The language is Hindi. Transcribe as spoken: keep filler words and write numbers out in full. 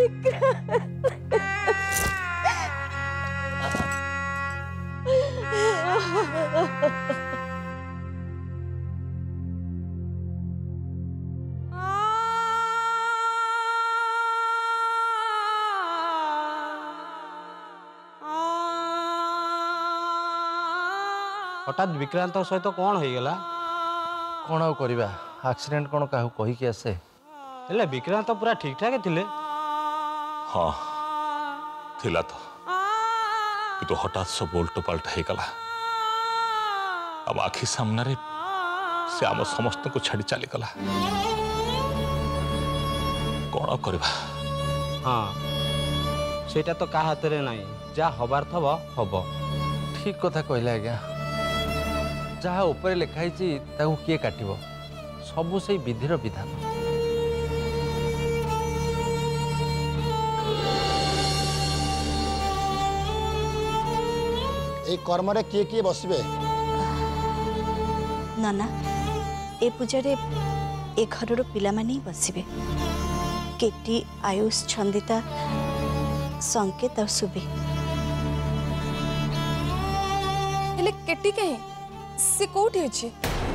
हठात विक्रांत सहित कौन हो गला कौन आउ करिबा एक्सीडेंट कौन कहू कहि के आसे हेले विक्रांत पूरा ठीक ठाक थिले हां थिला तो कितो हठात सब उल्टो पलट हो गला अब आखि सामने रे से हम समस्त को छड़ी चली गला कौन करिबा हां सेटा तो का हाथ रे नाही जा हबार थबो हबो ठीक कथा कहला आज्ञा जहाँ ऊपर लिखाई किए काटव सबू से विधिर विधान कर्म किए किए बसबे नाना ए पूजा रे ए घर पिला माने बसबे केटी आयुष छंदिता संकेत और सुबे केटी कहीं से कोठी अच्छी।